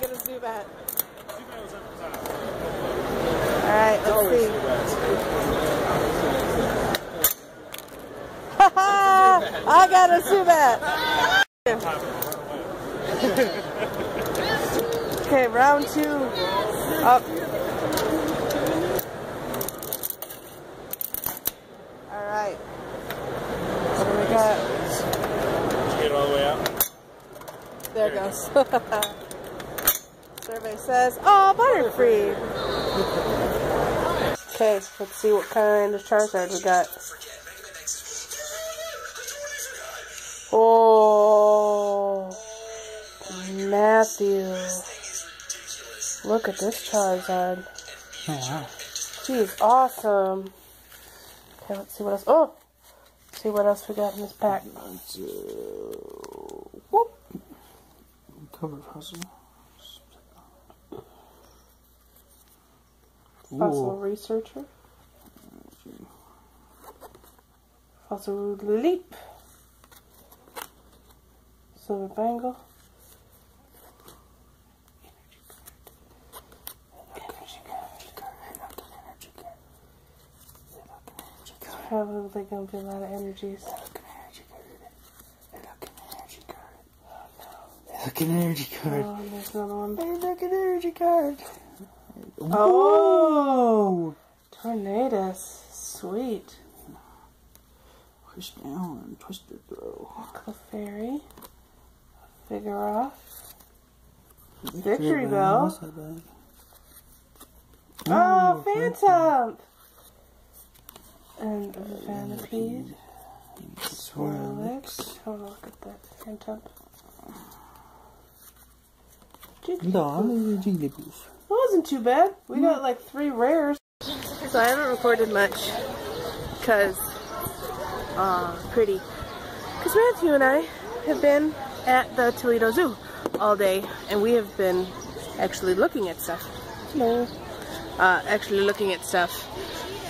get a Zubat. Zubat was up top. Alright, let's see. Haha! I got a Zubat! Okay, round two. Up. Alright. What do we got? All the way out. There it goes. Survey says, oh, Butterfree. Okay, let's see what kind of Charizard we got. Oh, Matthew. Look at this Charizard. Oh, wow. She's awesome. Okay, let's see what else. Oh! See what else we got in this pack. Whoop. Covered puzzle. Fossil researcher. Fossil leap. Silver bangle. Probably gonna be a lot of energies. They look an energy card. Oh, there's another one. They look an energy card. Oh! Tornadus. Sweet. Push down and push the throw. Clefairy. Figaroff. Victory Bell. Oh, Phantom! And Vanipede. Alex. Oh, look at that Phantom. Jigglypuff. That wasn't too bad. We got like 3 rares. So I haven't recorded much because, because Matthew and I have been at the Toledo Zoo all day, and we have been actually looking at stuff. Hello. Actually looking at stuff.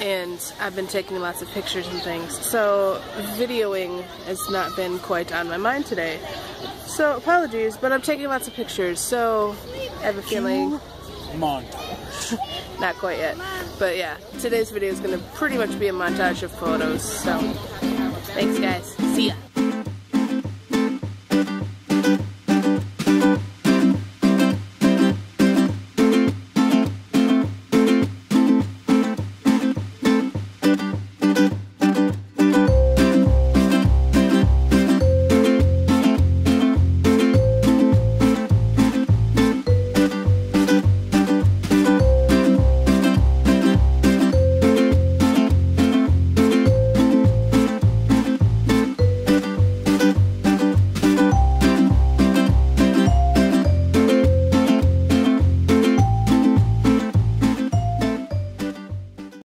And I've been taking lots of pictures and things, so videoing has not been quite on my mind today. So apologies, but I'm taking lots of pictures, so I have a feeling... montage. Not quite yet, but yeah, today's video is going to pretty much be a montage of photos, so thanks guys, see ya!